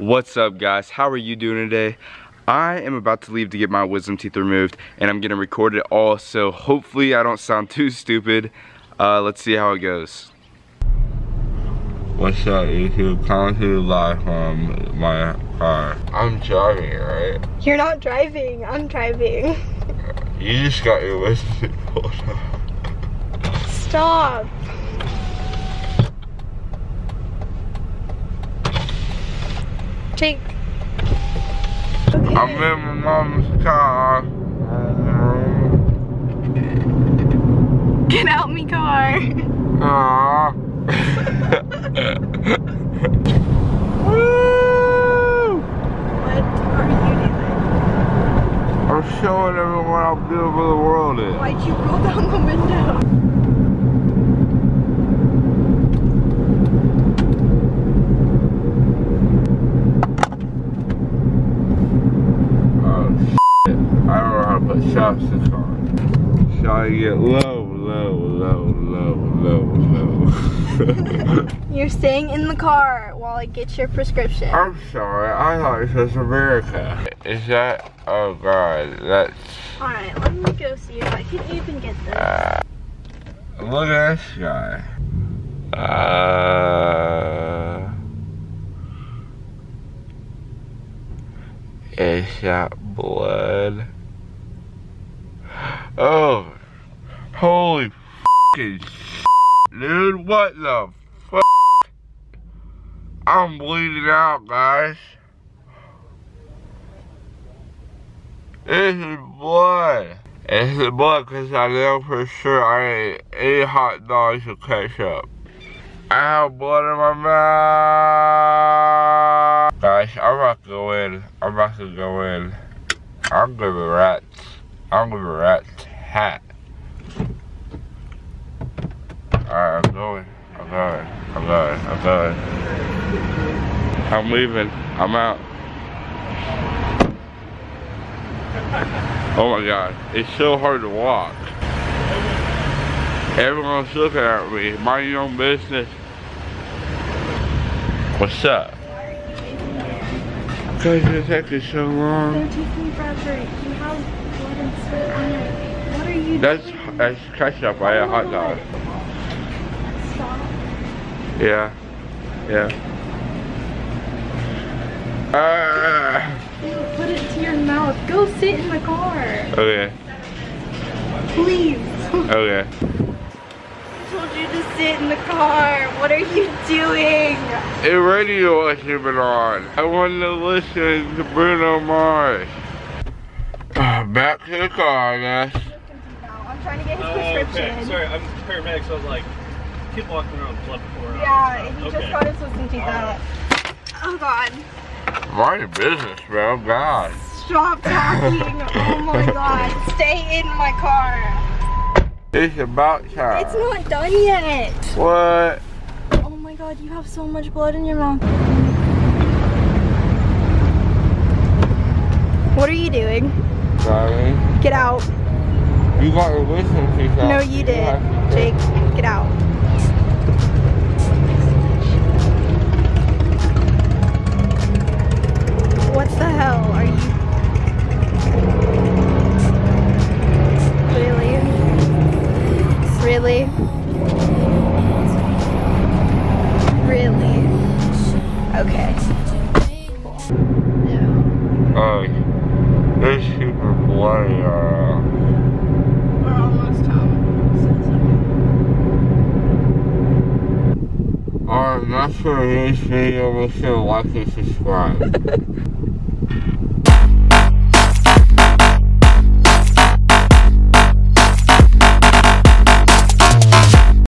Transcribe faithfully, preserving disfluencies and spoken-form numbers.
What's up guys, how are you doing today? I am about to leave to get my wisdom teeth removed and I'm gonna record it all, so hopefully I don't sound too stupid. Uh, let's see how it goes. What's up YouTube, coming to you live from my car. I'm driving, right? You're not driving, I'm driving. You just got your wisdom teeth pulled out. Stop. Jake. Okay. I'm in my mom's car. Get out me car. Aww. Woo! What are you doing? I'm showing everyone how beautiful the world is. Why'd you roll down the window? Shops is on. Shall I get low, low, low, low, low, low? You're staying in the car while I get your prescription. I'm sorry, I thought it was America. Is that? Oh god, that's. Alright, let me go see if I can even get this. Uh, look at this guy. Uh. Is that blood? Oh, holy fucking shit, dude, what the fuck? I'm bleeding out, guys. This is blood. It's the blood because I know for sure I ain't any hot dogs to catch up. I have blood in my mouth. Guys, I'm about to go in. I'm about to go in. I'm gonna be rats. I'm gonna be rats. Hat. Alright, I'm going. I'm going. I'm going. I'm going. I'm leaving. I'm out. Oh my god. It's so hard to walk. Everyone's looking at me. Mind your own business. What's up? Guys, it's taking so long. They're taking forever. You have blood and sweat on it. That's that's ketchup. I had a hot dog. Yeah, yeah. Uh, Ew, put it to your mouth. Go sit in the car. Okay. Please. Okay. I told you to sit in the car. What are you doing? The radio wasn't on. I wanted to listen to Bruno Mars. Back to the car, I guess. Trying to get his prescription. Oh, okay. Sorry, I'm a paramedic, so I was like, keep walking around with blood before. Yeah, he okay. Just got his wisdom teeth out. Oh god. Mind your business, bro. God. Stop talking. Oh my god. Stay in my car. It's about time. It's not done yet. What? Oh my god, you have so much blood in your mouth. What are you doing? Sorry. Get out. You got your wisdom teeth out. No, you, you did. Jake, get out. What the hell are you? Really? Really? Really? Okay. No. Oh, uh, it's super bloody. Uh, Alright, that's for this video. Make sure to like and subscribe.